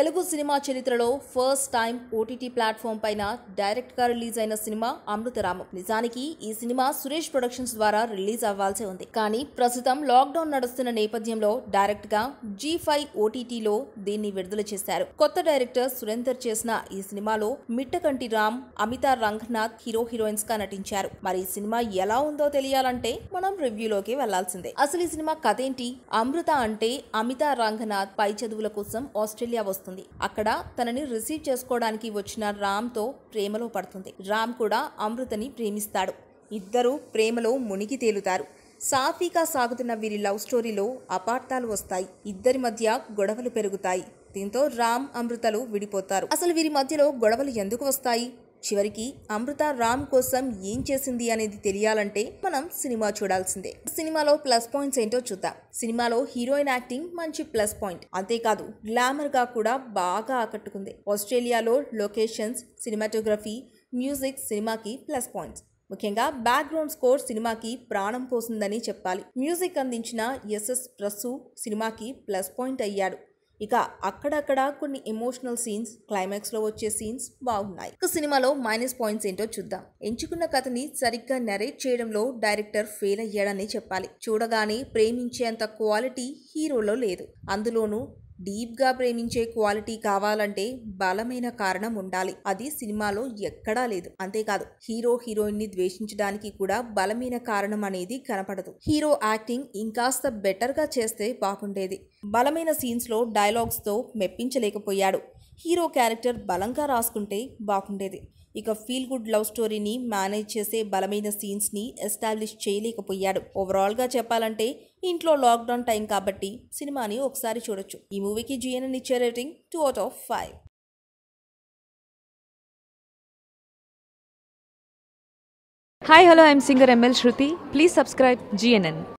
Telugu cinema cheritralo first time OTT platform paina direct ga release aina cinema Amrutharamam. Nijaniki ee cinema Suresh Productions dwara release avvalse undi. Kani prasitam lockdown nadustunna nepadyamlo direct ga G5 OTT lo deenni vidudala chesaru. Kotta director Surendar chesina ee cinema lo Mittakanti Ram, Amita Rangnath hero heroines ga natincharu. Mari ee cinema ela undo teliyalante manam review loki vellalsinde. Asalu ee cinema katha enti? Amruta ante Amita Rangnath pai chaduvula kosam Australia వస్తుంది. అక్కడ తనని receive చేసుకోవడానికి వచ్చిన రామ్ తో ప్రేమలో పడుతుంది. రామ్ కూడా అమృతని ప్రేమిస్తాడు. ఇద్దరు ప్రేమలో మునిగి తేలుతారు. సాఫీగా సాగుతున్న వీరి లవ్ స్టోరీలో అపార్థాలు వస్తాయి. ఇద్దరి మధ్య గొడవలు పెరుగుతాయి. దీంతో రామ్ అమృతలు విడిపోతారు. అసలు వీరి మధ్యలో గొడవలు ఎందుకు వస్తాయి? చివరికి అమృత రామ్ కోసం ఏం చేసింది అనేది తెలియాలంటే మనం సినిమా చూడాల్సిందే. సినిమాలో ప్లస్ పాయింట్స్ ఏంటో చూద్దాం. సినిమాలో హీరోయిన్ యాక్టింగ్ మంచి ప్లస్ పాయింట్. అంతేకాదు గ్లామర్ గా కూడా బాగా ఆకట్టుకుంది. ఆస్ట్రేలియాలో లొకేషన్స్, సినిమాటోగ్రఫీ, మ్యూజిక్ సినిమాకి ప్లస్ పాయింట్స్. ముఖ్యంగా బ్యాక్గ్రౌండ్ స్కోర్ సినిమాకి ప్రాణం పోసిందని చెప్పాలి. మ్యూజిక్ అందించిన ఎస్ఎస్ ప్రసు సినిమాకి ప్లస్ పాయింట్ అయ్యాడు. ఇక అక్కడక్కడ కొన్ని ఎమోషనల్ సీన్స్, క్లైమాక్స్ లో వచ్చే సీన్స్ బాగున్నాయి. ఇక సినిమాలో మైనస్ పాయింట్స్ ఏంటో చూద్దాం. ఎంచుకున్న కథని సరిగ్గా నరేట్ చేయడంలో డైరెక్టర్ ఫెయిల్ అయ్యాడని చెప్పాలి. చూడగానే ప్రేమించేంత క్వాలిటీ హీరోలో లేదు. అందులోనూ డీప్ గా ప్రేమించే క్వాలిటీ కావాలంటే బలమైన కారణం ఉండాలి. అది సినిమాలో ఎక్కడా లేదు. అంతేకాదు హీరో హీరోయిన్ ని ద్వేషించడానికి కూడా బలమైన కారణం అనేది కనపడదు. హీరో యాక్టింగ్ ఇంకాస్త బెటర్ గా చేస్తే బాగుండేది. బలమైన సీన్స్ లో డైలాగ్స్ తో మెప్పించలేకపోయాడు. హీరో క్యారెక్టర్ బలంగా రాసుకుంటే బాగుండేది. ఇక ఫీల్ గుడ్ లవ్ స్టోరీని మేనేజ్ చేసే బలమైన సీన్స్ ని ఎస్టాబ్లిష్ చేయలేకపోయాడు. ఓవరాల్ గా చెప్పాలంటే ఇంట్లో లాక్డౌన్ టైం కాబట్టి సినిమాని ఒకసారి చూడొచ్చు. ఈ మూవీకి GNN ఇచ్చే rating 2/5. Hi, hello, I'm singer ML Shruti. Please subscribe GNN.